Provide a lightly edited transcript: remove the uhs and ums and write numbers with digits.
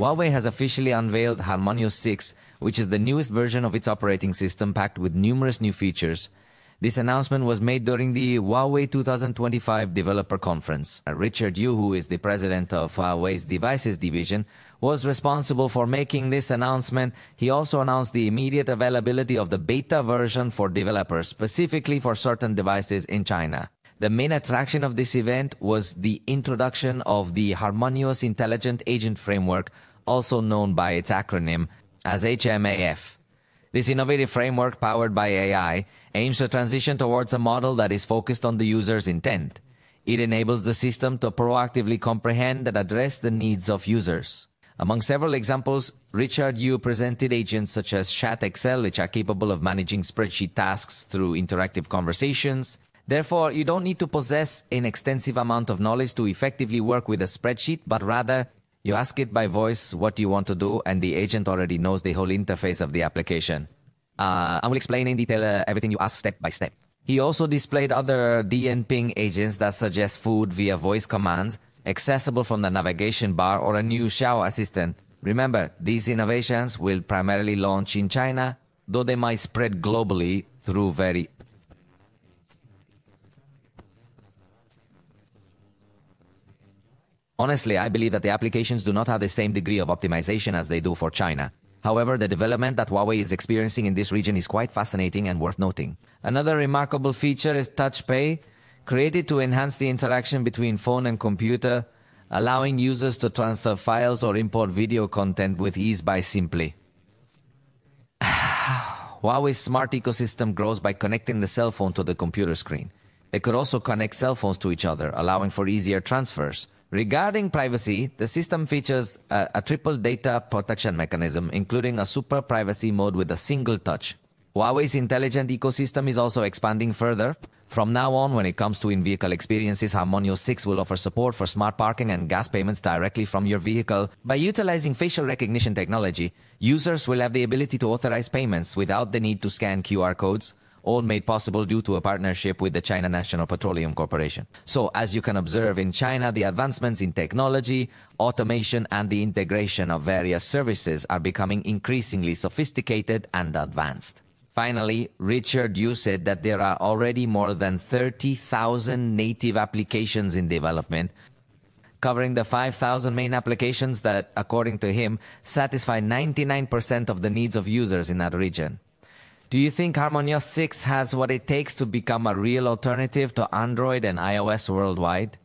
Huawei has officially unveiled HarmonyOS 6, which is the newest version of its operating system packed with numerous new features. This announcement was made during the Huawei 2025 Developer Conference. Richard Yu, who is the president of Huawei's devices division, was responsible for making this announcement. He also announced the immediate availability of the beta version for developers, specifically for certain devices in China. The main attraction of this event was the introduction of the HarmonyOS Intelligent Agent Framework, also known by its acronym as HMAF. This innovative framework, powered by AI, aims to transition towards a model that is focused on the user's intent. It enables the system to proactively comprehend and address the needs of users. Among several examples, Richard Yu presented agents such as ChatExcel, which are capable of managing spreadsheet tasks through interactive conversations. Therefore, you don't need to possess an extensive amount of knowledge to effectively work with a spreadsheet, but rather, you ask it by voice what you want to do, and the agent already knows the whole interface of the application. I will explain in detail everything you ask step by step. He also displayed other Dianping agents that suggest food via voice commands, accessible from the navigation bar, or a new Xiao assistant. Remember, these innovations will primarily launch in China, though they might spread globally through Honestly, I believe that the applications do not have the same degree of optimization as they do for China. However, the development that Huawei is experiencing in this region is quite fascinating and worth noting. Another remarkable feature is TouchPay, created to enhance the interaction between phone and computer, allowing users to transfer files or import video content with ease by simply. Huawei's smart ecosystem grows by connecting the cell phone to the computer screen. They could also connect cell phones to each other, allowing for easier transfers. Regarding privacy, the system features a triple data protection mechanism, including a super privacy mode with a single touch. Huawei's intelligent ecosystem is also expanding further. From now on, when it comes to in-vehicle experiences, HarmonyOS 6 will offer support for smart parking and gas payments directly from your vehicle. By utilizing facial recognition technology, users will have the ability to authorize payments without the need to scan QR codes, all made possible due to a partnership with the China National Petroleum Corporation. So, as you can observe in China, the advancements in technology, automation, and the integration of various services are becoming increasingly sophisticated and advanced. Finally, Richard Yu said that there are already more than 30,000 native applications in development, covering the 5,000 main applications that, according to him, satisfy 99% of the needs of users in that region. Do you think HarmonyOS 6 has what it takes to become a real alternative to Android and iOS worldwide?